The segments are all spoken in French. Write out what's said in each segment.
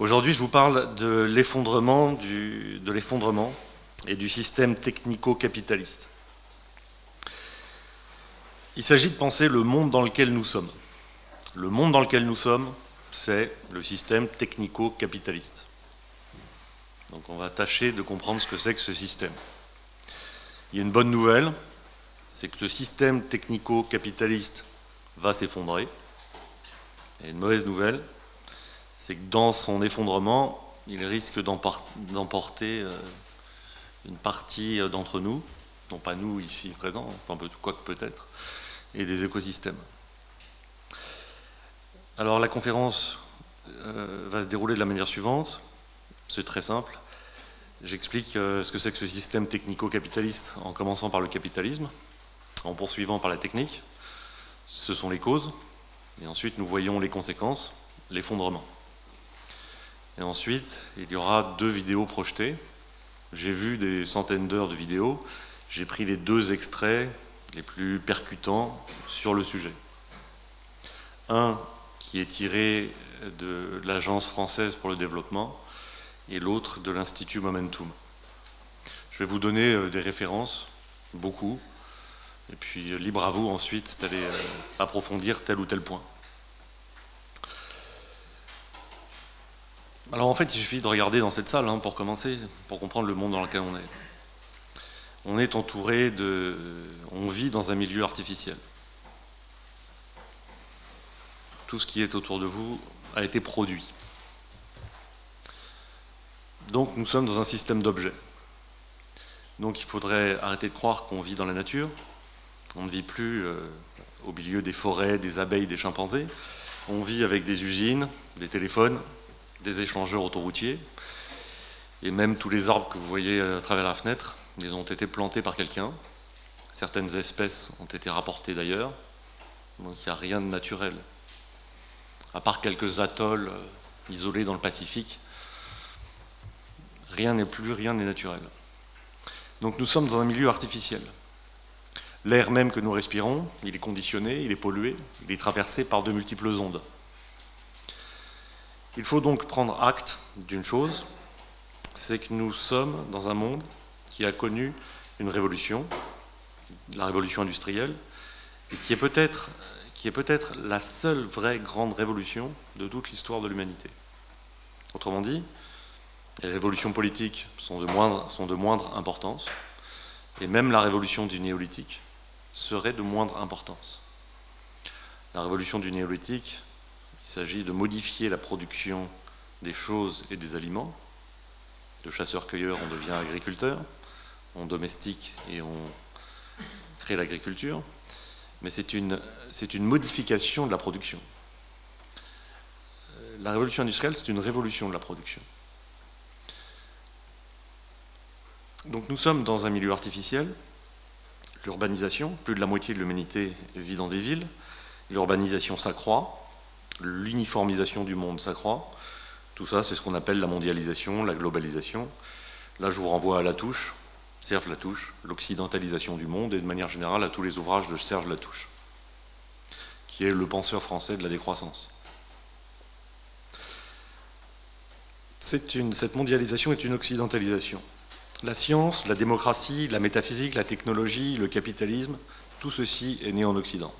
Aujourd'hui, je vous parle de l'effondrement et du système technico-capitaliste. Il s'agit de penser le monde dans lequel nous sommes. Le monde dans lequel nous sommes, c'est le système technico-capitaliste. Donc on va tâcher de comprendre ce que c'est que ce système. Il y a une bonne nouvelle, c'est que ce système technico-capitaliste va s'effondrer. Et une mauvaise nouvelle, c'est que dans son effondrement, il risque d'emporter une partie d'entre nous, non pas nous ici présents, enfin quoique peut-être, et des écosystèmes. Alors la conférence va se dérouler de la manière suivante, c'est très simple. J'explique ce que c'est que ce système technico-capitaliste en commençant par le capitalisme, en poursuivant par la technique. Ce sont les causes, et ensuite nous voyons les conséquences, l'effondrement. Et ensuite, il y aura deux vidéos projetées. J'ai vu des centaines d'heures de vidéos, j'ai pris les deux extraits les plus percutants sur le sujet. Un qui est tiré de l'Agence française pour le développement, et l'autre de l'Institut Momentum. Je vais vous donner des références, beaucoup, et puis libre à vous ensuite d'aller approfondir tel ou tel point. Alors en fait, il suffit de regarder dans cette salle hein, pour commencer, pour comprendre le monde dans lequel on est. On est entouré de... on vit dans un milieu artificiel. Tout ce qui est autour de vous a été produit. Donc nous sommes dans un système d'objets. Donc il faudrait arrêter de croire qu'on vit dans la nature. On ne vit plus au milieu des forêts, des abeilles, des chimpanzés. On vit avec des usines, des téléphones, des échangeurs autoroutiers. Et même tous les arbres que vous voyez à travers la fenêtre, ils ont été plantés par quelqu'un. Certaines espèces ont été rapportées d'ailleurs. Donc il n'y a rien de naturel. À part quelques atolls isolés dans le Pacifique, rien n'est naturel. Donc nous sommes dans un milieu artificiel. L'air même que nous respirons, il est conditionné, il est pollué, il est traversé par de multiples ondes. Il faut donc prendre acte d'une chose, c'est que nous sommes dans un monde qui a connu une révolution, la révolution industrielle, et qui est peut-être la seule vraie grande révolution de toute l'histoire de l'humanité. Autrement dit, les révolutions politiques sont de moindre importance, et même la révolution du néolithique serait de moindre importance. La révolution du néolithique, il s'agit de modifier la production des choses et des aliments. De chasseur-cueilleur, on devient agriculteur, on domestique et on crée l'agriculture. Mais c'est une modification de la production. La révolution industrielle, c'est une révolution de la production. Donc nous sommes dans un milieu artificiel, l'urbanisation, plus de la moitié de l'humanité vit dans des villes, l'urbanisation s'accroît, l'uniformisation du monde s'accroît, tout ça c'est ce qu'on appelle la mondialisation, la globalisation. Là je vous renvoie à Latouche, Serge Latouche, l'occidentalisation du monde, et de manière générale à tous les ouvrages de Serge Latouche, qui est le penseur français de la décroissance. Cette mondialisation est une occidentalisation. La science, la démocratie, la métaphysique, la technologie, le capitalisme, tout ceci est né en Occident.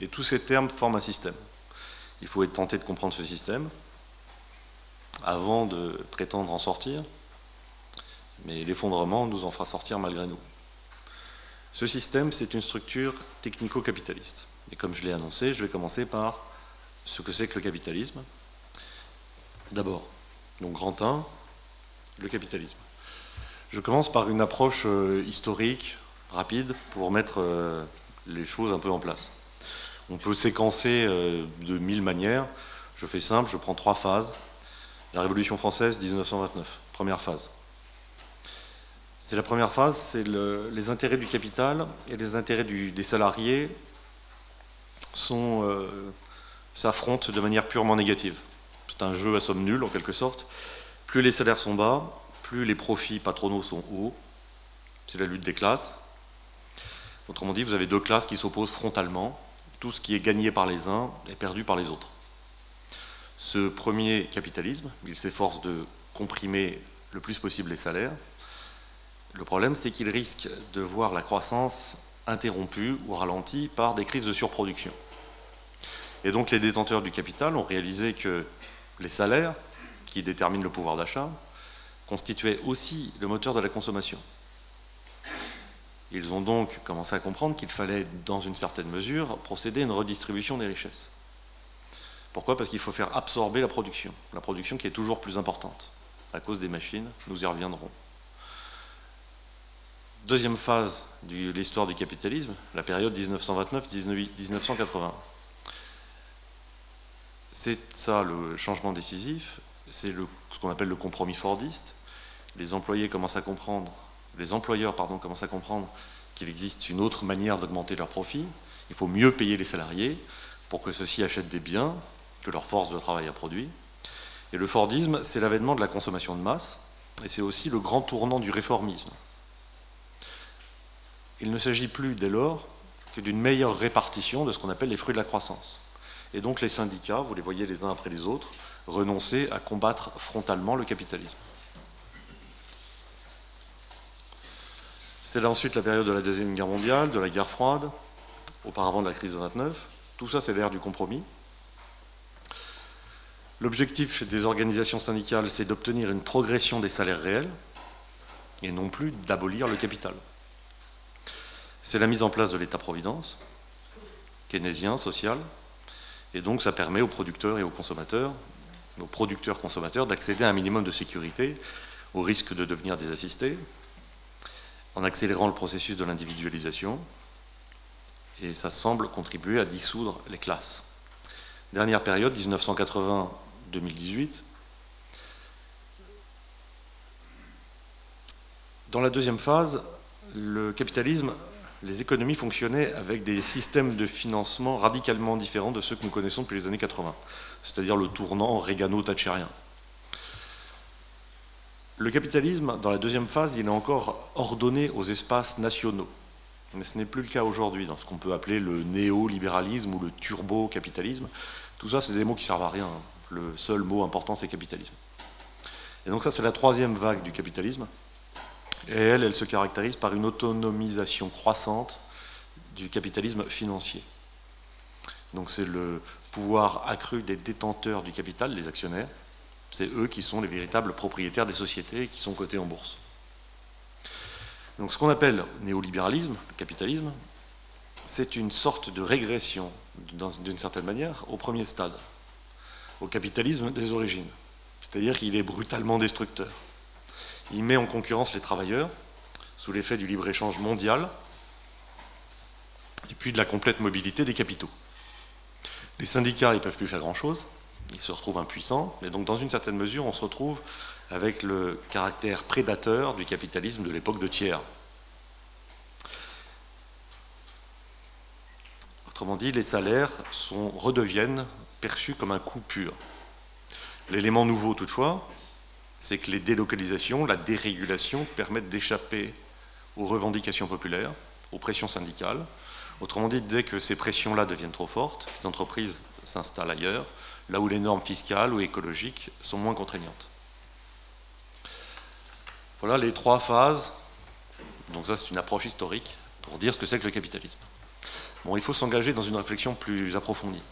Et tous ces termes forment un système. Il faut être tenté de comprendre ce système avant de prétendre en sortir, mais l'effondrement nous en fera sortir malgré nous. Ce système, c'est une structure technico-capitaliste. Et comme je l'ai annoncé, je vais commencer par ce que c'est que le capitalisme. D'abord, donc grand 1, le capitalisme. Je commence par une approche historique, rapide, pour mettre les choses un peu en place. On peut séquencer de 1000 manières. Je fais simple, je prends 3 phases. La Révolution française, 1929, première phase. C'est la première phase, c'est les intérêts du capital et les intérêts des salariés s'affrontent de manière purement négative. C'est un jeu à somme nulle, en quelque sorte. Plus les salaires sont bas, plus les profits patronaux sont hauts, c'est la lutte des classes. Autrement dit, vous avez deux classes qui s'opposent frontalement. Tout ce qui est gagné par les uns est perdu par les autres. Ce premier capitalisme, il s'efforce de comprimer le plus possible les salaires. Le problème, c'est qu'il risque de voir la croissance interrompue ou ralentie par des crises de surproduction. Et donc les détenteurs du capital ont réalisé que les salaires, qui déterminent le pouvoir d'achat, constituaient aussi le moteur de la consommation. Ils ont donc commencé à comprendre qu'il fallait, dans une certaine mesure, procéder à une redistribution des richesses. Pourquoi? Parce qu'il faut faire absorber la production qui est toujours plus importante, à cause des machines, nous y reviendrons. Deuxième phase de l'histoire du capitalisme, la période 1929-1981. C'est ça le changement décisif, c'est ce qu'on appelle le compromis fordiste. Les employeurs commencent à comprendre qu'il existe une autre manière d'augmenter leurs profits. Il faut mieux payer les salariés pour que ceux-ci achètent des biens que leur force de travail a produit. Et le fordisme, c'est l'avènement de la consommation de masse, et c'est aussi le grand tournant du réformisme. Il ne s'agit plus dès lors que d'une meilleure répartition de ce qu'on appelle les fruits de la croissance. Et donc les syndicats, vous les voyez les uns après les autres, renoncer à combattre frontalement le capitalisme. C'est là ensuite la période de la Deuxième Guerre mondiale, de la guerre froide, auparavant de la crise de 1929. Tout ça, c'est l'ère du compromis. L'objectif des organisations syndicales, c'est d'obtenir une progression des salaires réels et non plus d'abolir le capital. C'est la mise en place de l'État-providence, keynésien, social, et donc ça permet aux producteurs et aux producteurs-consommateurs, d'accéder à un minimum de sécurité, au risque de devenir des assistés, en accélérant le processus de l'individualisation, et ça semble contribuer à dissoudre les classes. Dernière période, 1980-2018. Dans la deuxième phase, le capitalisme, les économies fonctionnaient avec des systèmes de financement radicalement différents de ceux que nous connaissons depuis les années 80, c'est-à-dire le tournant reagano-thatchérien. Le capitalisme, dans la deuxième phase, il est encore ordonné aux espaces nationaux, mais ce n'est plus le cas aujourd'hui dans ce qu'on peut appeler le néolibéralisme ou le turbo-capitalisme. Tout ça, c'est des mots qui servent à rien. Le seul mot important, c'est capitalisme. Et donc ça, c'est la troisième vague du capitalisme. Et elle se caractérise par une autonomisation croissante du capitalisme financier. Donc c'est le pouvoir accru des détenteurs du capital, les actionnaires. C'est eux qui sont les véritables propriétaires des sociétés qui sont cotées en bourse. Donc ce qu'on appelle néolibéralisme, le capitalisme, c'est une sorte de régression, d'une certaine manière, au premier stade, au capitalisme des origines. C'est-à-dire qu'il est brutalement destructeur. Il met en concurrence les travailleurs, sous l'effet du libre-échange mondial, et puis de la complète mobilité des capitaux. Les syndicats, ils ne peuvent plus faire grand-chose, ils se retrouvent impuissants, et donc dans une certaine mesure, on se retrouve avec le caractère prédateur du capitalisme de l'époque de Thiers. Autrement dit, les salaires redeviennent perçus comme un coût pur. L'élément nouveau, toutefois, c'est que les délocalisations, la dérégulation permettent d'échapper aux revendications populaires, aux pressions syndicales. Autrement dit, dès que ces pressions-là deviennent trop fortes, les entreprises s'installent ailleurs, là où les normes fiscales ou écologiques sont moins contraignantes. Voilà les trois phases. Donc ça, c'est une approche historique pour dire ce que c'est que le capitalisme. Bon, il faut s'engager dans une réflexion plus approfondie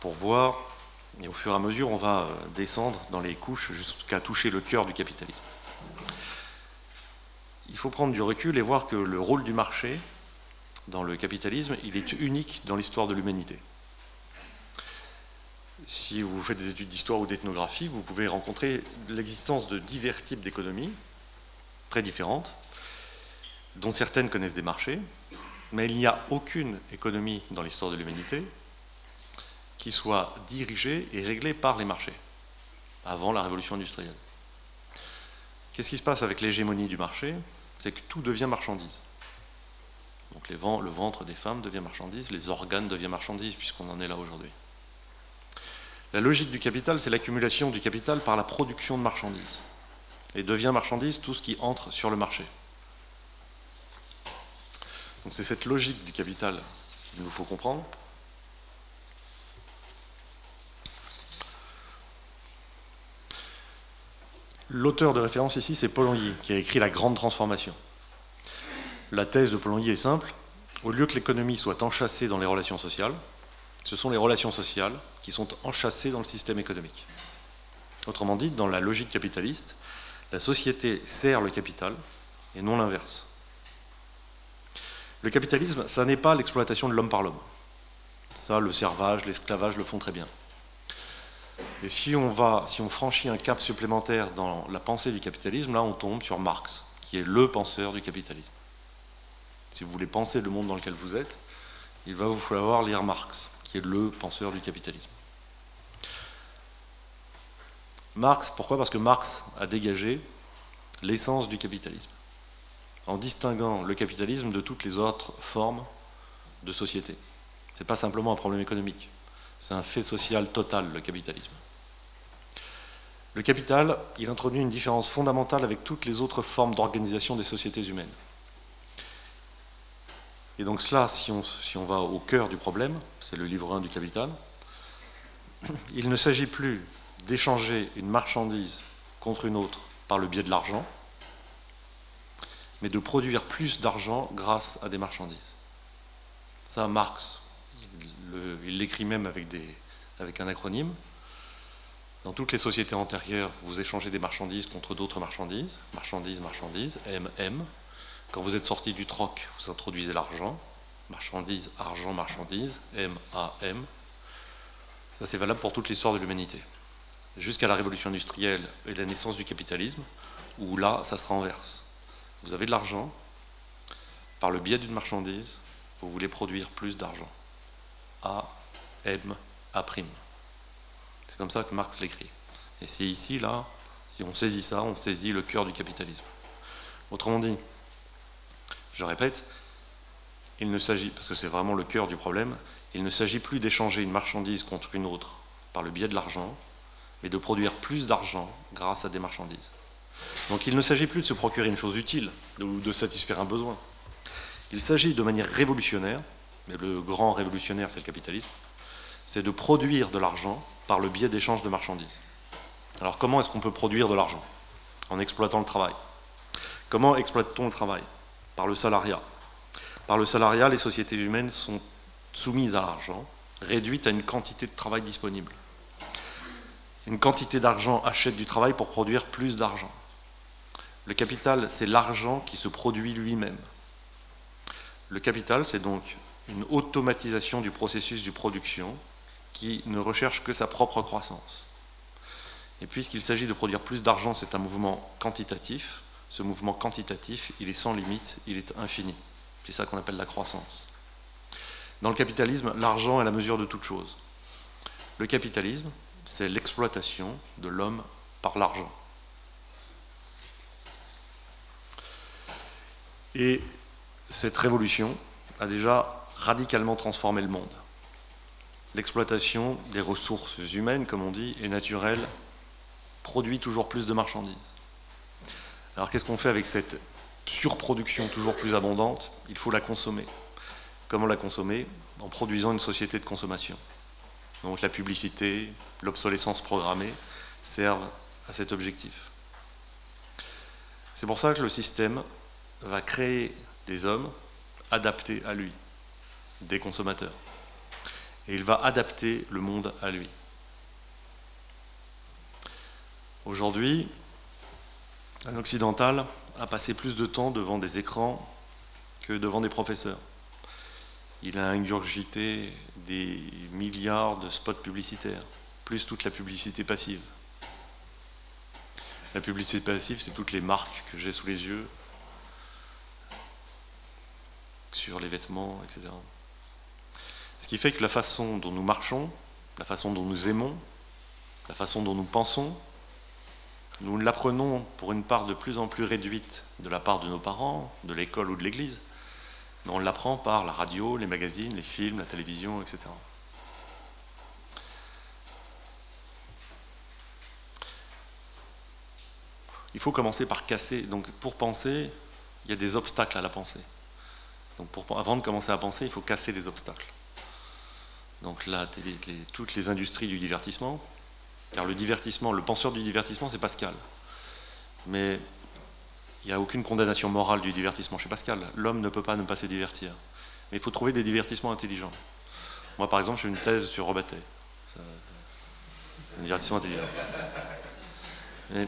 pour voir. Et au fur et à mesure, on va descendre dans les couches jusqu'à toucher le cœur du capitalisme. Il faut prendre du recul et voir que le rôle du marché dans le capitalisme, il est unique dans l'histoire de l'humanité. Si vous faites des études d'histoire ou d'ethnographie, vous pouvez rencontrer l'existence de divers types d'économies, très différentes, dont certaines connaissent des marchés, mais il n'y a aucune économie dans l'histoire de l'humanité qui soit dirigé et réglé par les marchés, avant la révolution industrielle. Qu'est-ce qui se passe avec l'hégémonie du marché? C'est que tout devient marchandise. Donc le ventre des femmes devient marchandise, les organes deviennent marchandises, puisqu'on en est là aujourd'hui. La logique du capital, c'est l'accumulation du capital par la production de marchandises. Et devient marchandise tout ce qui entre sur le marché. Donc c'est cette logique du capital qu'il nous faut comprendre. L'auteur de référence ici, c'est Polanyi, qui a écrit La Grande Transformation. La thèse de Polanyi est simple. Au lieu que l'économie soit enchâssée dans les relations sociales, ce sont les relations sociales qui sont enchâssées dans le système économique. Autrement dit, dans la logique capitaliste, la société sert le capital et non l'inverse. Le capitalisme, ça n'est pas l'exploitation de l'homme par l'homme. Ça, le servage, l'esclavage le font très bien. Et si on franchit un cap supplémentaire dans la pensée du capitalisme, là on tombe sur Marx, qui est le penseur du capitalisme. Si vous voulez penser le monde dans lequel vous êtes, il va vous falloir lire Marx, qui est le penseur du capitalisme. Marx, pourquoi? Parce que Marx a dégagé l'essence du capitalisme, en distinguant le capitalisme de toutes les autres formes de société. Ce n'est pas simplement un problème économique, c'est un fait social total, le capitalisme. Le capital, il introduit une différence fondamentale avec toutes les autres formes d'organisation des sociétés humaines. Et donc cela, si on va au cœur du problème, c'est le livre 1 du Capital, il ne s'agit plus d'échanger une marchandise contre une autre par le biais de l'argent, mais de produire plus d'argent grâce à des marchandises. Ça, Marx, il l'écrit même avec un acronyme. Dans toutes les sociétés antérieures, vous échangez des marchandises contre d'autres marchandises, M. Quand vous êtes sorti du troc, vous introduisez l'argent, marchandise, argent, marchandise, M. Ça, c'est valable pour toute l'histoire de l'humanité, jusqu'à la révolution industrielle et la naissance du capitalisme, où là, ça se renverse. Vous avez de l'argent, par le biais d'une marchandise, vous voulez produire plus d'argent. A'. C'est comme ça que Marx l'écrit. Et c'est ici, là, si on saisit ça, on saisit le cœur du capitalisme. Autrement dit, je répète, il ne s'agit, parce que c'est vraiment le cœur du problème, il ne s'agit plus d'échanger une marchandise contre une autre par le biais de l'argent, mais de produire plus d'argent grâce à des marchandises. Donc il ne s'agit plus de se procurer une chose utile ou de satisfaire un besoin. Il s'agit de manière révolutionnaire, mais le grand révolutionnaire c'est le capitalisme, c'est de produire de l'argent par le biais d'échanges de marchandises. Alors comment est-ce qu'on peut produire de l'argent? En exploitant le travail. Comment exploite-t-on le travail? Par le salariat. Par le salariat, les sociétés humaines sont soumises à l'argent, réduites à une quantité de travail disponible. Une quantité d'argent achète du travail pour produire plus d'argent. Le capital, c'est l'argent qui se produit lui-même. Le capital, c'est donc une automatisation du processus de production qui ne recherche que sa propre croissance. Et puisqu'il s'agit de produire plus d'argent, c'est un mouvement quantitatif. Ce mouvement quantitatif, il est sans limite, il est infini. C'est ça qu'on appelle la croissance. Dans le capitalisme, l'argent est la mesure de toute chose. Le capitalisme, c'est l'exploitation de l'homme par l'argent. Et cette révolution a déjà radicalement transformé le monde. L'exploitation des ressources humaines, comme on dit, et naturelle, produit toujours plus de marchandises. Alors qu'est-ce qu'on fait avec cette surproduction toujours plus abondante? Il faut la consommer. Comment la consommer? En produisant une société de consommation. Donc la publicité, l'obsolescence programmée servent à cet objectif. C'est pour ça que le système va créer des hommes adaptés à lui, des consommateurs. Et il va adapter le monde à lui. Aujourd'hui, un occidental a passé plus de temps devant des écrans que devant des professeurs. Il a ingurgité des milliards de spots publicitaires, plus toute la publicité passive. La publicité passive, c'est toutes les marques que j'ai sous les yeux, sur les vêtements, etc. Ce qui fait que la façon dont nous marchons, la façon dont nous aimons, la façon dont nous pensons, nous l'apprenons pour une part de plus en plus réduite de la part de nos parents, de l'école ou de l'église, mais on l'apprend par la radio, les magazines, les films, la télévision, etc. Il faut commencer par casser. Donc pour penser, il y a des obstacles à la pensée. Donc avant de commencer à penser, il faut casser les obstacles. Donc la télé, toutes les industries du divertissement, car le divertissement, le penseur du divertissement, c'est Pascal. mais il n'y a aucune condamnation morale du divertissement chez Pascal. L'homme ne peut pas ne pas se divertir. Mais il faut trouver des divertissements intelligents. Moi, par exemple, j'ai une thèse sur Robatet. Un divertissement intelligent. Et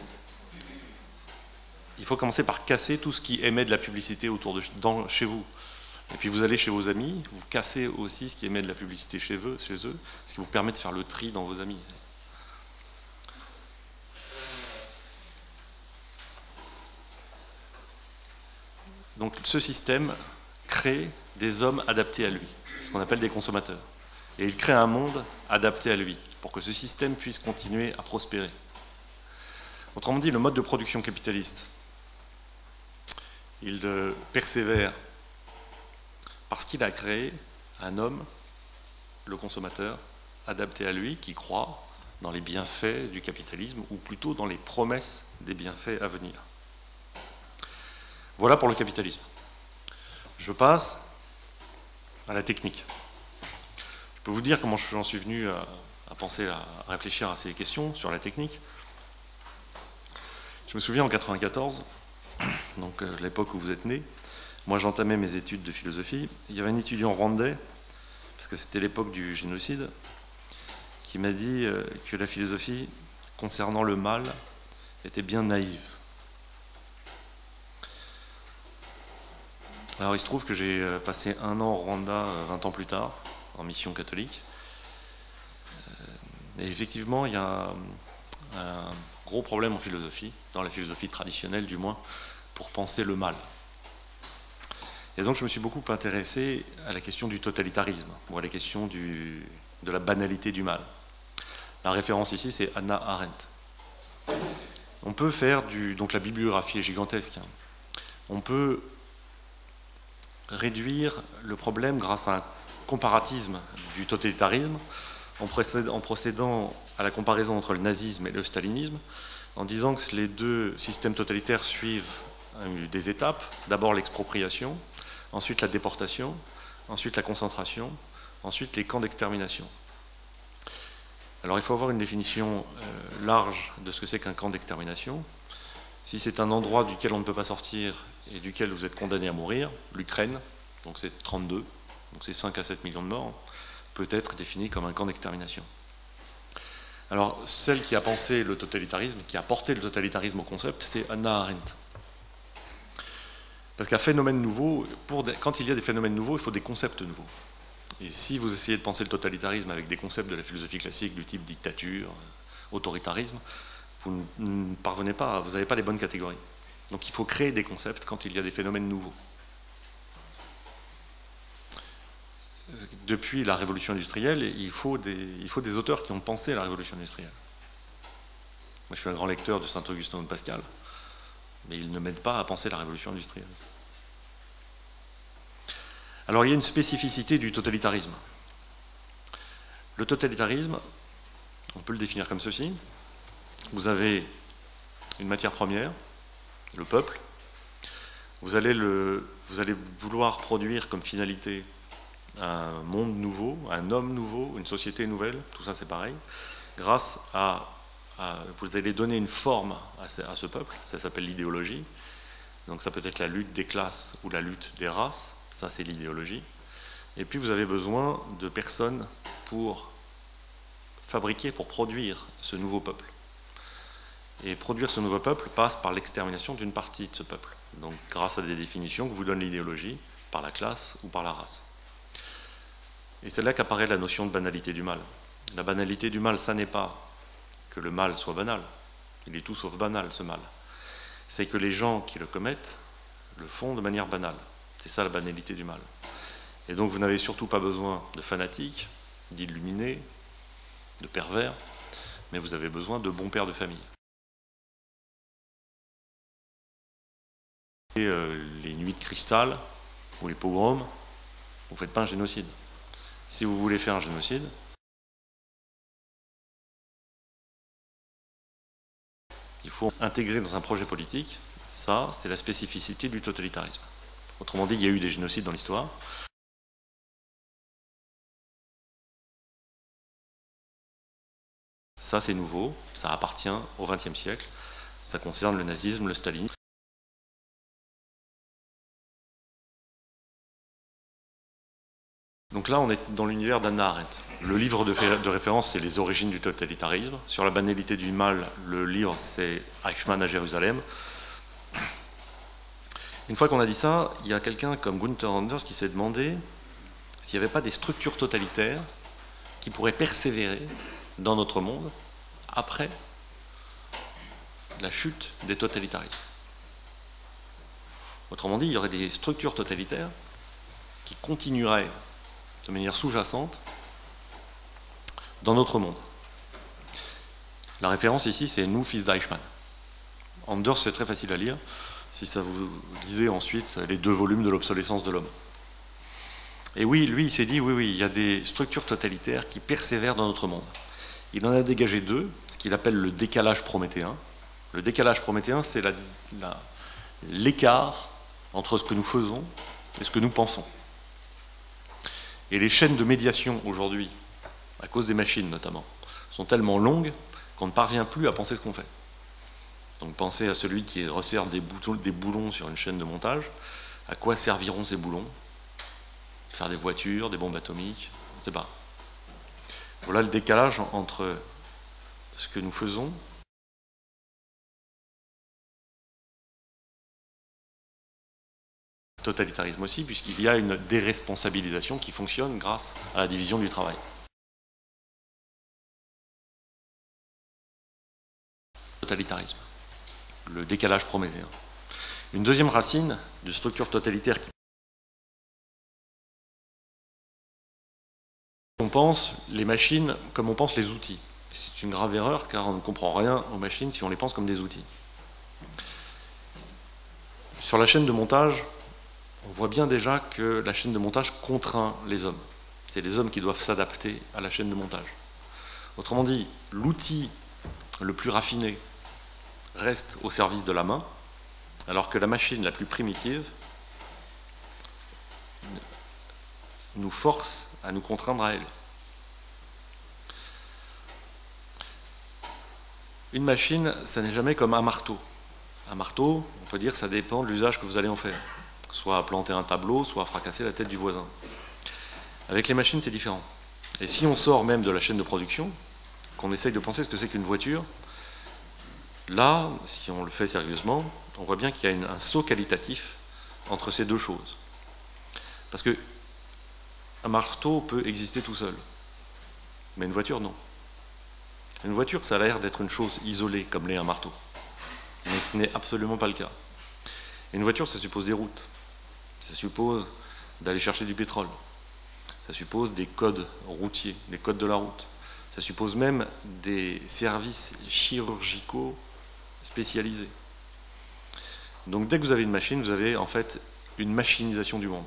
il faut commencer par casser tout ce qui émet de la publicité autour de chez vous. Et puis vous allez chez vos amis, vous cassez aussi ce qui émet de la publicité chez eux, ce qui vous permet de faire le tri dans vos amis. Donc ce système crée des hommes adaptés à lui, ce qu'on appelle des consommateurs. Et il crée un monde adapté à lui, pour que ce système puisse continuer à prospérer. Autrement dit, le mode de production capitaliste, il persévère parce qu'il a créé un homme, le consommateur, adapté à lui, qui croit dans les bienfaits du capitalisme, ou plutôt dans les promesses des bienfaits à venir. Voilà pour le capitalisme. Je passe à la technique. Je peux vous dire comment j'en suis venu à penser, à réfléchir à ces questions sur la technique. Je me souviens en 1994, donc l'époque où vous êtes né, moi j'entamais mes études de philosophie. Il y avait un étudiant rwandais, parce que c'était l'époque du génocide, qui m'a dit que la philosophie concernant le mal était bien naïve. Alors il se trouve que j'ai passé un an au Rwanda 20 ans plus tard, en mission catholique. Et effectivement, il y a un gros problème en philosophie, dans la philosophie traditionnelle du moins, pour penser le mal. Et donc je me suis beaucoup intéressé à la question du totalitarisme, ou à la question de la banalité du mal. La référence ici, c'est Hannah Arendt. On peut faire donc la bibliographie est gigantesque. On peut réduire le problème grâce à un comparatisme du totalitarisme, en procédant à la comparaison entre le nazisme et le stalinisme, en disant que les deux systèmes totalitaires suivent des étapes. D'abord l'expropriation, ensuite la déportation, ensuite la concentration, ensuite les camps d'extermination. Alors il faut avoir une définition large de ce que c'est qu'un camp d'extermination. Si c'est un endroit duquel on ne peut pas sortir et duquel vous êtes condamné à mourir, l'Ukraine, donc c'est 32, donc c'est 5 à 7 millions de morts, peut être défini comme un camp d'extermination. Alors celle qui a pensé le totalitarisme, qui a porté le totalitarisme au concept, c'est Hannah Arendt. Parce qu'un phénomène nouveau, quand il y a des phénomènes nouveaux, il faut des concepts nouveaux. Et si vous essayez de penser le totalitarisme avec des concepts de la philosophie classique du type dictature, autoritarisme, vous ne parvenez pas, vous n'avez pas les bonnes catégories. Donc il faut créer des concepts quand il y a des phénomènes nouveaux. Depuis la révolution industrielle, il faut des auteurs qui ont pensé la révolution industrielle. Moi je suis un grand lecteur de Saint-Augustin ou de Pascal, mais ils ne m'aident pas à penser la révolution industrielle. Alors il y a une spécificité du totalitarisme. Le totalitarisme, on peut le définir comme ceci. Vous avez une matière première, le peuple. Vous allez vouloir produire comme finalité un monde nouveau, un homme nouveau, une société nouvelle, tout ça c'est pareil, grâce vous allez donner une forme à ce peuple, ça s'appelle l'idéologie. Donc ça peut être la lutte des classes ou la lutte des races, ça c'est l'idéologie. Et puis vous avez besoin de personnes pour fabriquer, pour produire ce nouveau peuple. Et produire ce nouveau peuple passe par l'extermination d'une partie de ce peuple, donc grâce à des définitions que vous donne l'idéologie, par la classe ou par la race. Et c'est là qu'apparaît la notion de banalité du mal. La banalité du mal, ça n'est pas que le mal soit banal, il est tout sauf banal ce mal. C'est que les gens qui le commettent le font de manière banale. C'est ça la banalité du mal. Et donc vous n'avez surtout pas besoin de fanatiques, d'illuminés, de pervers, mais vous avez besoin de bons pères de famille. Les nuits de cristal ou les pogroms, vous ne faites pas un génocide. Si vous voulez faire un génocide, il faut intégrer dans un projet politique. Ça, c'est la spécificité du totalitarisme. Autrement dit, il y a eu des génocides dans l'histoire. Ça, c'est nouveau, ça appartient au XXe siècle. Ça concerne le nazisme, le stalinisme. Donc là, on est dans l'univers d'Hannah Arendt. Le livre de référence, c'est Les origines du totalitarisme. Sur la banalité du mal, le livre, c'est Eichmann à Jérusalem. Une fois qu'on a dit ça, il y a quelqu'un comme Gunther Anders qui s'est demandé s'il n'y avait pas des structures totalitaires qui pourraient persévérer dans notre monde après la chute des totalitarismes. Autrement dit, il y aurait des structures totalitaires qui continueraient de manière sous-jacente dans notre monde. La référence ici, c'est Nous, fils d'Eichmann. Anders, c'est très facile à lire, si ça vous lisez ensuite les deux volumes de l'obsolescence de l'homme. Et oui, lui, il s'est dit, oui, il y a des structures totalitaires qui persévèrent dans notre monde. Il en a dégagé deux, ce qu'il appelle le décalage prométhéen. Le décalage prométhéen, c'est l'écart entre ce que nous faisons et ce que nous pensons. Et les chaînes de médiation aujourd'hui, à cause des machines notamment, sont tellement longues qu'on ne parvient plus à penser ce qu'on fait. Donc pensez à celui qui resserre des boulons sur une chaîne de montage. À quoi serviront ces boulons? Faire des voitures, des bombes atomiques, on ne sait pas. Voilà le décalage entre ce que nous faisons totalitarisme aussi, puisqu'il y a une déresponsabilisation qui fonctionne grâce à la division du travail. Totalitarisme, le décalage prométhéen. Une deuxième racine de structure totalitaire qui on pense les machines comme on pense les outils. C'est une grave erreur car on ne comprend rien aux machines si on les pense comme des outils. Sur la chaîne de montage, on voit bien déjà que la chaîne de montage contraint les hommes. C'est les hommes qui doivent s'adapter à la chaîne de montage. Autrement dit, l'outil le plus raffiné reste au service de la main, alors que la machine la plus primitive nous force à nous contraindre à elle. Une machine, ça n'est jamais comme un marteau. Un marteau, on peut dire, ça dépend de l'usage que vous allez en faire. Soit à planter un tableau, soit à fracasser la tête du voisin. Avec les machines, c'est différent. Et si on sort même de la chaîne de production, qu'on essaye de penser ce que c'est qu'une voiture, là, si on le fait sérieusement, on voit bien qu'il y a un saut qualitatif entre ces deux choses. Parce que un marteau peut exister tout seul, mais une voiture, non. Une voiture, ça a l'air d'être une chose isolée, comme l'est un marteau. Mais ce n'est absolument pas le cas. Une voiture, ça suppose des routes. Ça suppose d'aller chercher du pétrole, ça suppose des codes routiers, des codes de la route, ça suppose même des services chirurgicaux spécialisés. Donc dès que vous avez une machine, vous avez en fait une machinisation du monde.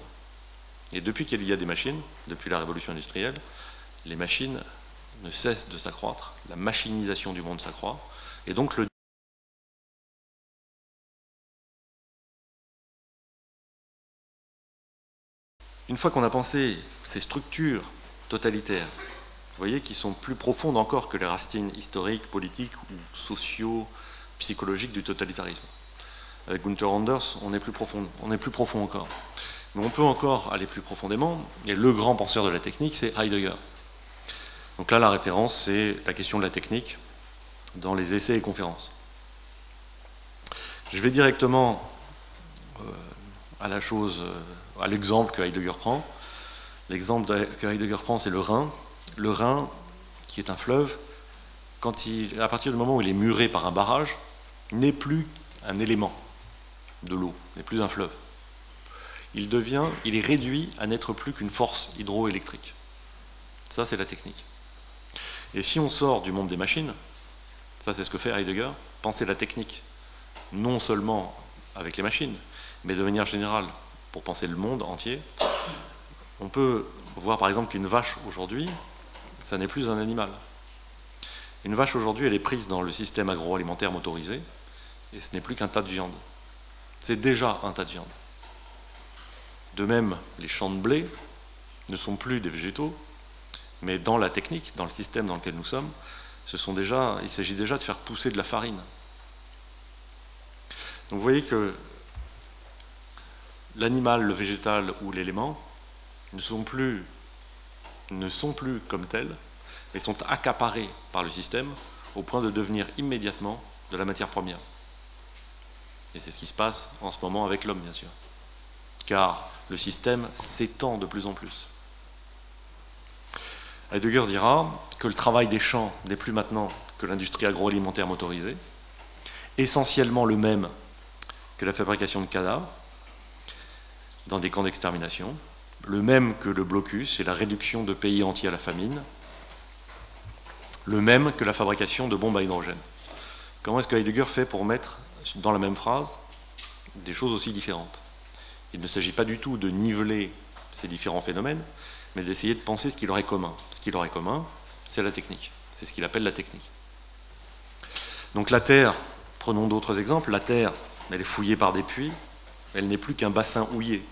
Et depuis qu'il y a des machines, depuis la révolution industrielle, les machines ne cessent de s'accroître, la machinisation du monde s'accroît, et donc le une fois qu'on a pensé ces structures totalitaires, vous voyez, qui sont plus profondes encore que les racines historiques, politiques ou socio-psychologiques du totalitarisme. Avec Gunther Anders, on est plus profond encore. Mais on peut encore aller plus profondément, et le grand penseur de la technique, c'est Heidegger. Donc là, la référence, c'est la question de la technique dans les essais et conférences. Je vais directement à l'exemple que Heidegger prend. L'exemple que Heidegger prend, c'est le Rhin. Le Rhin, qui est un fleuve, à partir du moment où il est muré par un barrage, n'est plus un élément de l'eau, n'est plus un fleuve. Il est réduit à n'être plus qu'une force hydroélectrique. Ça, c'est la technique. Et si on sort du monde des machines, ça c'est ce que fait Heidegger, penser la technique, non seulement avec les machines, mais de manière générale, pour penser le monde entier, on peut voir par exemple qu'une vache aujourd'hui, ça n'est plus un animal. Une vache aujourd'hui, elle est prise dans le système agroalimentaire motorisé, et ce n'est plus qu'un tas de viande. C'est déjà un tas de viande. De même, les champs de blé ne sont plus des végétaux, mais dans la technique, dans le système dans lequel nous sommes, il s'agit déjà de faire pousser de la farine. Donc vous voyez que l'animal, le végétal ou l'élément ne sont plus comme tels, mais sont accaparés par le système au point de devenir immédiatement de la matière première. Et c'est ce qui se passe en ce moment avec l'homme, bien sûr. Car le système s'étend de plus en plus. Heidegger dira que le travail des champs n'est plus maintenant que l'industrie agroalimentaire motorisée, essentiellement le même que la fabrication de cadavres dans des camps d'extermination, le même que le blocus et la réduction de pays entiers à la famine, le même que la fabrication de bombes à hydrogène. Comment est-ce que Heidegger fait pour mettre dans la même phrase des choses aussi différentes? Il ne s'agit pas du tout de niveler ces différents phénomènes, mais d'essayer de penser ce qui leur est commun. Ce qui leur est commun, c'est la technique. C'est ce qu'il appelle la technique. Donc la terre, prenons d'autres exemples, la terre, elle est fouillée par des puits, elle n'est plus qu'un bassin houillé.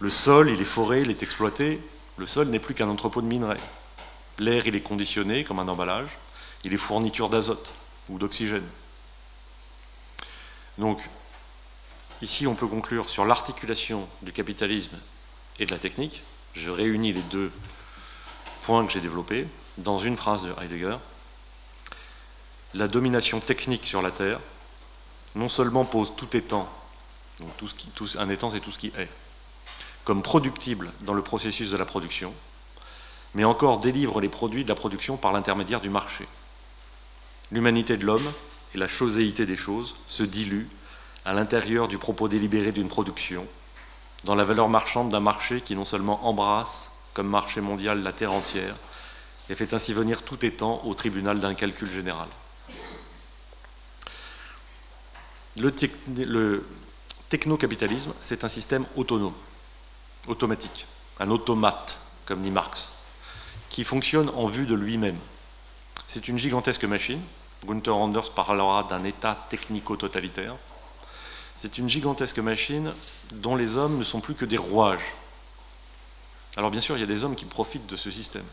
Le sol, il est foré, il est exploité, le sol n'est plus qu'un entrepôt de minerais. L'air, il est conditionné comme un emballage, il est fourniture d'azote ou d'oxygène. Donc, ici, on peut conclure sur l'articulation du capitalisme et de la technique. Je réunis les deux points que j'ai développés dans une phrase de Heidegger. La domination technique sur la Terre non seulement pose tout étang, donc un étang c'est tout ce qui est, comme productible dans le processus de la production, mais encore délivre les produits de la production par l'intermédiaire du marché. L'humanité de l'homme et la choséité des choses se diluent à l'intérieur du propos délibéré d'une production, dans la valeur marchande d'un marché qui non seulement embrasse, comme marché mondial, la terre entière, et fait ainsi venir tout étant au tribunal d'un calcul général. Le technocapitalisme, c'est un système autonome, automatique, un automate, comme dit Marx, qui fonctionne en vue de lui-même. C'est une gigantesque machine, Gunther Anders parlera d'un état technico-totalitaire. C'est une gigantesque machine dont les hommes ne sont plus que des rouages. Alors bien sûr, il y a des hommes qui profitent de ce système,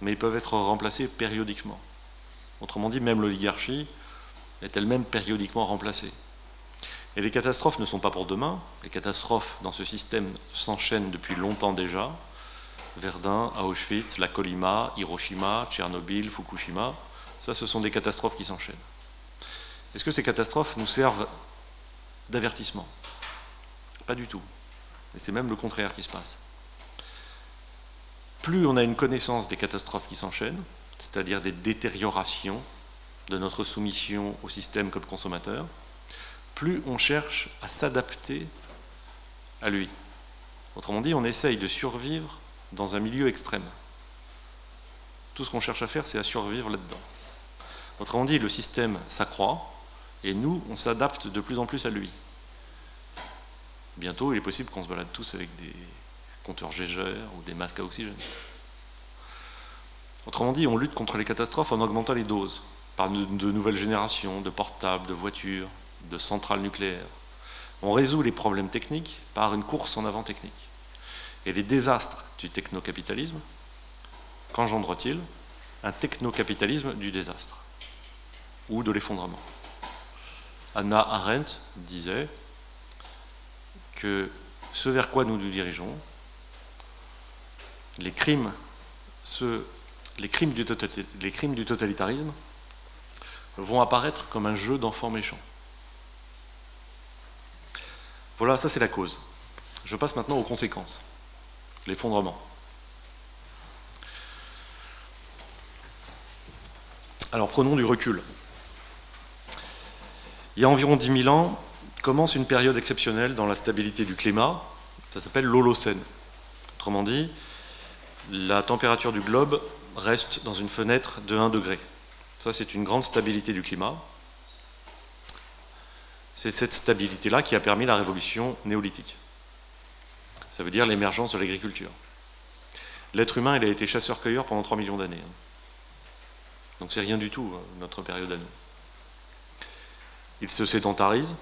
mais ils peuvent être remplacés périodiquement. Autrement dit, même l'oligarchie est elle-même périodiquement remplacée. Et les catastrophes ne sont pas pour demain. Les catastrophes dans ce système s'enchaînent depuis longtemps déjà. Verdun, Auschwitz, la Colima, Hiroshima, Tchernobyl, Fukushima, ça ce sont des catastrophes qui s'enchaînent. Est-ce que ces catastrophes nous servent d'avertissement? Pas du tout. Et c'est même le contraire qui se passe. Plus on a une connaissance des catastrophes qui s'enchaînent, c'est-à-dire des détériorations de notre soumission au système comme consommateur, plus on cherche à s'adapter à lui. Autrement dit, on essaye de survivre dans un milieu extrême. Tout ce qu'on cherche à faire, c'est à survivre là-dedans. Autrement dit, le système s'accroît, et nous, on s'adapte de plus en plus à lui. Bientôt, il est possible qu'on se balade tous avec des compteurs Geiger ou des masques à oxygène. Autrement dit, on lutte contre les catastrophes en augmentant les doses, par de nouvelles générations, de portables, de voitures, de centrales nucléaires. On résout les problèmes techniques par une course en avant technique. Et les désastres du technocapitalisme, qu'engendre-t-il? Un technocapitalisme du désastre ou de l'effondrement. Hannah Arendt disait que ce vers quoi nous nous dirigeons, les crimes du totalitarisme vont apparaître comme un jeu d'enfants méchants. Voilà, ça c'est la cause. Je passe maintenant aux conséquences, l'effondrement. Alors prenons du recul. Il y a environ 10 000 ans, commence une période exceptionnelle dans la stabilité du climat, ça s'appelle l'Holocène. Autrement dit, la température du globe reste dans une fenêtre de 1 degré. Ça, c'est une grande stabilité du climat. C'est cette stabilité-là qui a permis la révolution néolithique. Ça veut dire l'émergence de l'agriculture. L'être humain, il a été chasseur-cueilleur pendant 3 millions d'années. Donc c'est rien du tout, notre période à nous. Il se sédentarise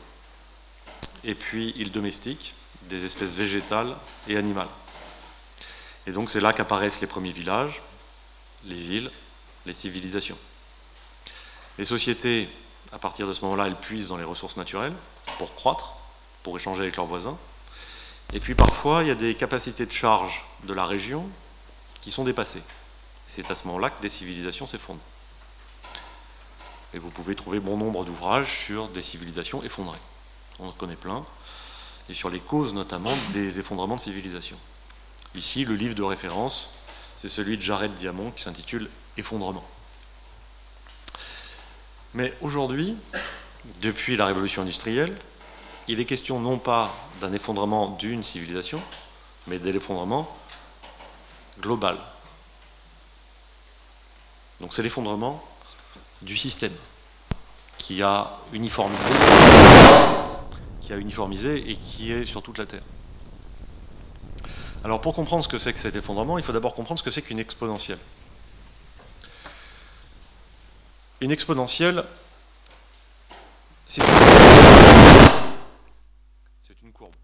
et puis il domestique des espèces végétales et animales. Et donc c'est là qu'apparaissent les premiers villages, les villes, les civilisations. Les sociétés, à partir de ce moment-là, elles puisent dans les ressources naturelles, pour croître, pour échanger avec leurs voisins. Et puis parfois, il y a des capacités de charge de la région qui sont dépassées. C'est à ce moment-là que des civilisations s'effondrent. Et vous pouvez trouver bon nombre d'ouvrages sur des civilisations effondrées. On en connaît plein. Et sur les causes notamment des effondrements de civilisations. Ici, le livre de référence, c'est celui de Jared Diamond qui s'intitule « Effondrement ». Mais aujourd'hui, depuis la révolution industrielle, il est question non pas d'un effondrement d'une civilisation, mais de l'effondrement global. Donc c'est l'effondrement du système qui a uniformisé et qui est sur toute la Terre. Alors pour comprendre ce que c'est que cet effondrement, il faut d'abord comprendre ce que c'est qu'une exponentielle. Une exponentielle, c'est une courbe.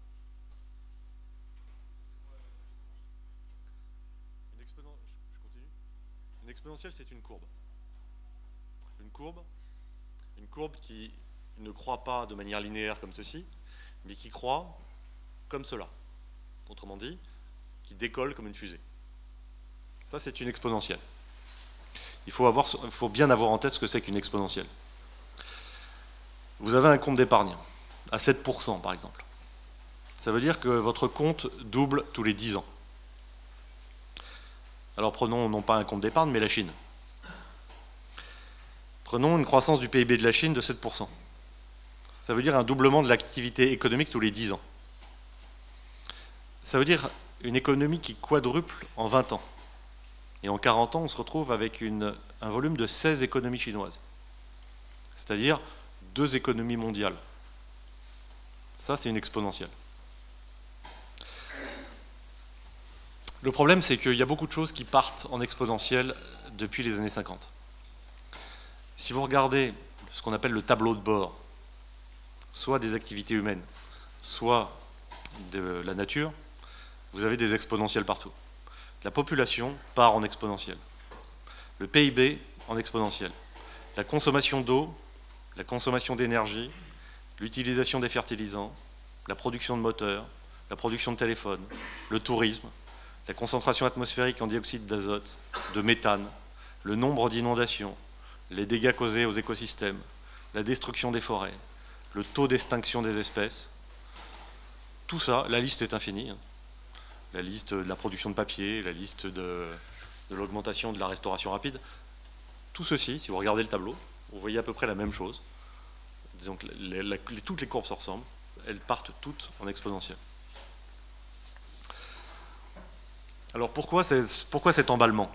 Une exponentielle, c'est une courbe. Une courbe qui ne croît pas de manière linéaire comme ceci, mais qui croît comme cela. Autrement dit, qui décolle comme une fusée. Ça, c'est une exponentielle. Il faut bien avoir en tête ce que c'est qu'une exponentielle. Vous avez un compte d'épargne, à 7% par exemple. Ça veut dire que votre compte double tous les 10 ans. Alors prenons non pas un compte d'épargne, mais la Chine. Prenons une croissance du PIB de la Chine de 7%. Ça veut dire un doublement de l'activité économique tous les 10 ans. Ça veut dire une économie qui quadruple en 20 ans. Et en 40 ans, on se retrouve avec un volume de 16 économies chinoises. C'est-à-dire 2 économies mondiales. Ça, c'est une exponentielle. Le problème, c'est qu'il y a beaucoup de choses qui partent en exponentielle depuis les années 50. Si vous regardez ce qu'on appelle le tableau de bord, soit des activités humaines, soit de la nature, vous avez des exponentielles partout. La population part en exponentielle. Le PIB en exponentielle. La consommation d'eau, la consommation d'énergie, l'utilisation des fertilisants, la production de moteurs, la production de téléphones, le tourisme, la concentration atmosphérique en dioxyde d'azote, de méthane, le nombre d'inondations, les dégâts causés aux écosystèmes, la destruction des forêts, le taux d'extinction des espèces. Tout ça, la liste est infinie. La liste de la production de papier, la liste de l'augmentation de la restauration rapide. Tout ceci, si vous regardez le tableau, vous voyez à peu près la même chose. Disons que toutes les courbes se ressemblent, elles partent toutes en exponentielle. Alors pourquoi cet emballement?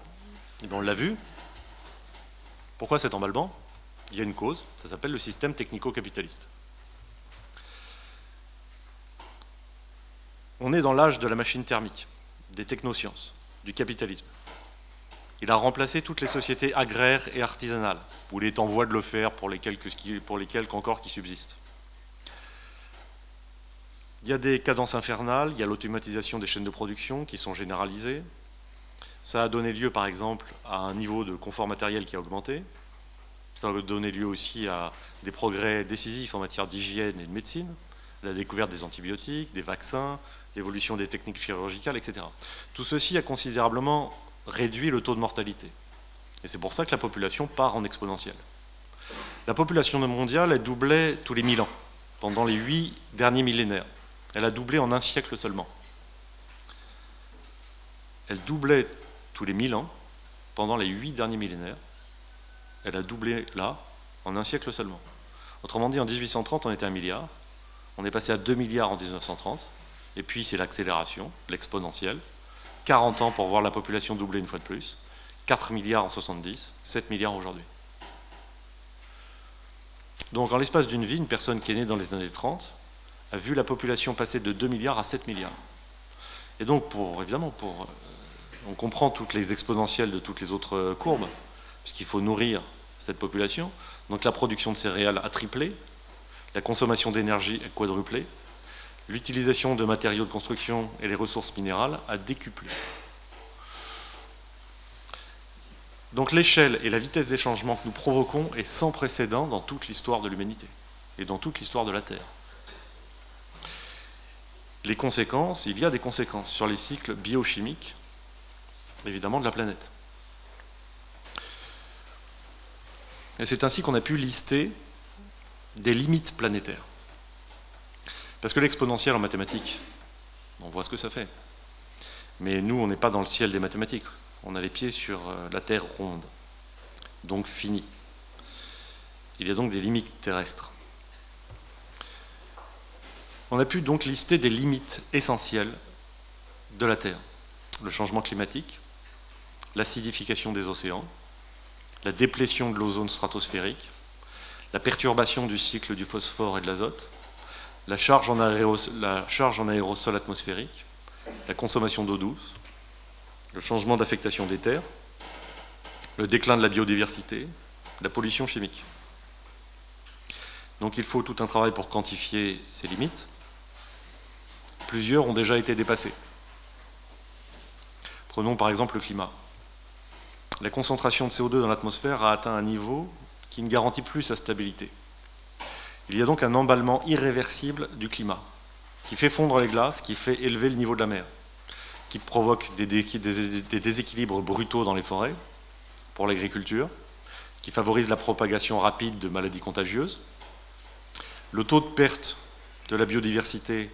Eh bien, on l'a vu. Pourquoi cet emballement? Il y a une cause, ça s'appelle le système technico-capitaliste. On est dans l'âge de la machine thermique, des technosciences, du capitalisme. Il a remplacé toutes les sociétés agraires et artisanales, où il est en voie de le faire pour les quelques encore qui subsistent. Il y a des cadences infernales, il y a l'automatisation des chaînes de production qui sont généralisées. Ça a donné lieu par exemple à un niveau de confort matériel qui a augmenté. Ça a donné lieu aussi à des progrès décisifs en matière d'hygiène et de médecine, la découverte des antibiotiques, des vaccins, l'évolution des techniques chirurgicales, etc. Tout ceci a considérablement réduit le taux de mortalité. Et c'est pour ça que la population part en exponentielle. La population mondiale, elle doublait tous les 1000 ans, pendant les 8 derniers millénaires. Elle a doublé en un siècle seulement. Elle doublait tous les 1000 ans, pendant les 8 derniers millénaires. Elle a doublé là, en un siècle seulement. Autrement dit, en 1830, on était à 1 milliard. On est passé à 2 milliards en 1930, et puis c'est l'accélération, l'exponentielle. 40 ans pour voir la population doubler une fois de plus, 4 milliards en 70, 7 milliards aujourd'hui. Donc en l'espace d'une vie, une personne qui est née dans les années 30 a vu la population passer de 2 milliards à 7 milliards. Et donc évidemment, on comprend toutes les exponentielles de toutes les autres courbes, puisqu'il faut nourrir cette population. Donc la production de céréales a triplé, la consommation d'énergie a quadruplé, l'utilisation de matériaux de construction et les ressources minérales a décuplé. Donc l'échelle et la vitesse des changements que nous provoquons est sans précédent dans toute l'histoire de l'humanité et dans toute l'histoire de la Terre. les conséquences, il y a des conséquences sur les cycles biochimiques, évidemment, de la planète. Et c'est ainsi qu'on a pu lister des limites planétaires. Parce que l'exponentielle en mathématiques, on voit ce que ça fait. Mais nous, on n'est pas dans le ciel des mathématiques. On a les pieds sur la Terre ronde, donc finie. Il y a donc des limites terrestres. On a pu donc lister des limites essentielles de la Terre. Le changement climatique, l'acidification des océans, la déplétion de l'ozone stratosphérique, la perturbation du cycle du phosphore et de l'azote, la charge en aérosol atmosphérique, la consommation d'eau douce, le changement d'affectation des terres, le déclin de la biodiversité, la pollution chimique. Donc il faut tout un travail pour quantifier ces limites. Plusieurs ont déjà été dépassées. Prenons par exemple le climat. La concentration de CO2 dans l'atmosphère a atteint un niveau qui ne garantit plus sa stabilité. Il y a donc un emballement irréversible du climat, qui fait fondre les glaces, qui fait élever le niveau de la mer, qui provoque des déséquilibres brutaux dans les forêts, pour l'agriculture, qui favorise la propagation rapide de maladies contagieuses. Le taux de perte de la biodiversité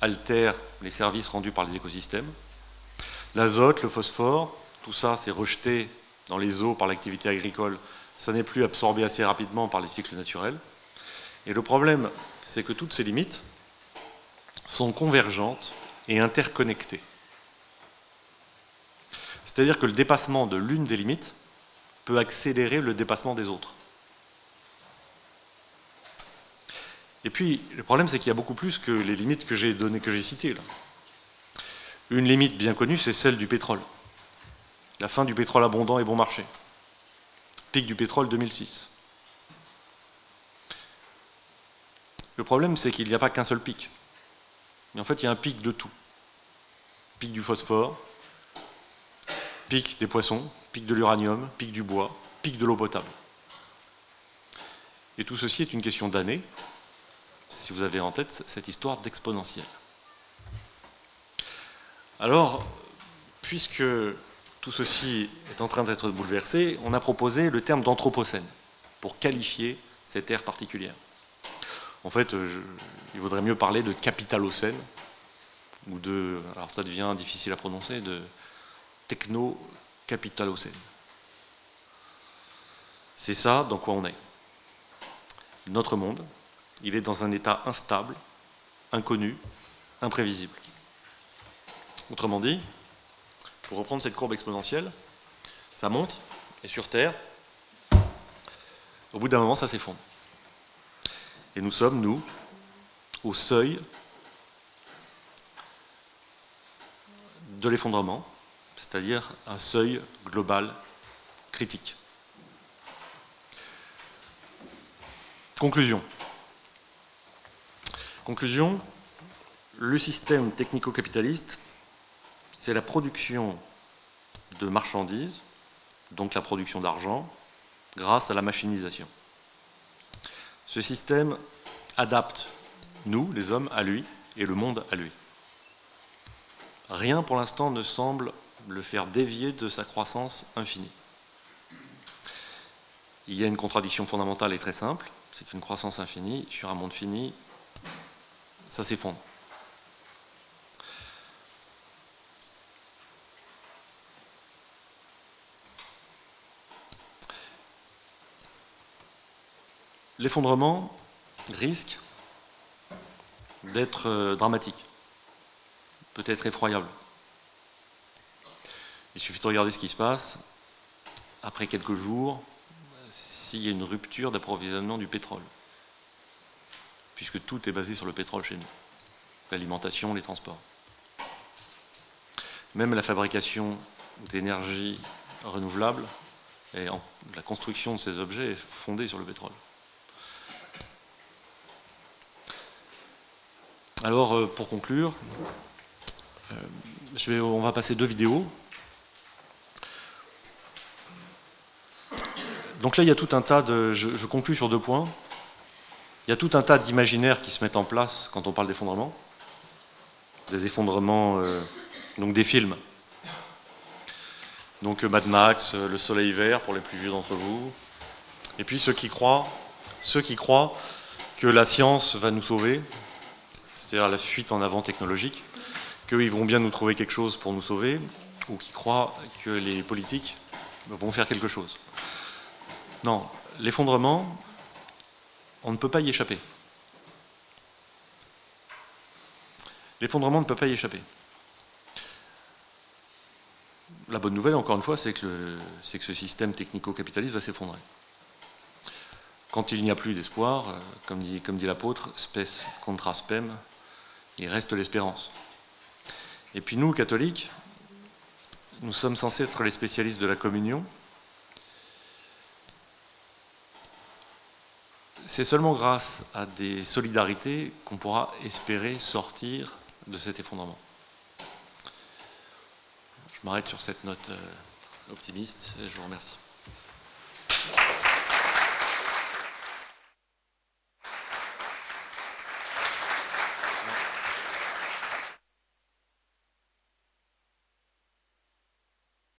altère les services rendus par les écosystèmes. L'azote, le phosphore, tout ça c'est rejeté dans les eaux par l'activité agricole, ça n'est plus absorbé assez rapidement par les cycles naturels. Et le problème, c'est que toutes ces limites sont convergentes et interconnectées. C'est-à-dire que le dépassement de l'une des limites peut accélérer le dépassement des autres. Et puis, le problème, c'est qu'il y a beaucoup plus que les limites que j'ai données, que j'ai citées là. Une limite bien connue, c'est celle du pétrole. La fin du pétrole abondant et bon marché. Pic du pétrole 2006. Le problème, c'est qu'il n'y a pas qu'un seul pic. Mais en fait, il y a un pic de tout. Pic du phosphore, pic des poissons, pic de l'uranium, pic du bois, pic de l'eau potable. Et tout ceci est une question d'années, si vous avez en tête cette histoire d'exponentielle. Alors, puisque tout ceci est en train d'être bouleversé, on a proposé le terme d'anthropocène pour qualifier cette ère particulière. En fait, il vaudrait mieux parler de capitalocène, ou de, alors ça devient difficile à prononcer, de techno-capitalocène. C'est ça dans quoi on est. Notre monde, il est dans un état instable, inconnu, imprévisible. Autrement dit, pour reprendre cette courbe exponentielle, ça monte, et sur Terre, au bout d'un moment, ça s'effondre. Et nous sommes, nous, au seuil de l'effondrement, c'est-à-dire un seuil global critique. Conclusion. Conclusion, le système technico-capitaliste, c'est la production de marchandises, donc la production d'argent, grâce à la machinisation. Ce système adapte nous, les hommes, à lui et le monde à lui. Rien pour l'instant ne semble le faire dévier de sa croissance infinie. Il y a une contradiction fondamentale et très simple, c'est qu'une croissance infinie sur un monde fini, ça s'effondre. L'effondrement risque d'être dramatique, peut-être effroyable. Il suffit de regarder ce qui se passe. Après quelques jours, s'il y a une rupture d'approvisionnement du pétrole, puisque tout est basé sur le pétrole chez nous, l'alimentation, les transports. Même la fabrication d'énergie renouvelable et la construction de ces objets est fondée sur le pétrole. Alors, pour conclure, on va passer deux vidéos. Donc là, il y a tout un tas de... Je conclue sur deux points. Il y a tout un tas d'imaginaires qui se mettent en place quand on parle d'effondrement. des effondrements donc des films. Donc Mad Max, Le Soleil Vert pour les plus vieux d'entre vous. Et puis ceux qui croient que la science va nous sauver, c'est-à-dire la fuite en avant technologique, qu'ils vont bien nous trouver quelque chose pour nous sauver, ou qui croient que les politiques vont faire quelque chose. Non, l'effondrement, on ne peut pas y échapper. L'effondrement ne peut pas y échapper. La bonne nouvelle, encore une fois, c'est que ce système technico-capitaliste va s'effondrer. Quand il n'y a plus d'espoir, comme dit l'apôtre, spes contra spem, il reste l'espérance. Et puis nous, catholiques, nous sommes censés être les spécialistes de la communion. C'est seulement grâce à des solidarités qu'on pourra espérer sortir de cet effondrement. Je m'arrête sur cette note optimiste et je vous remercie.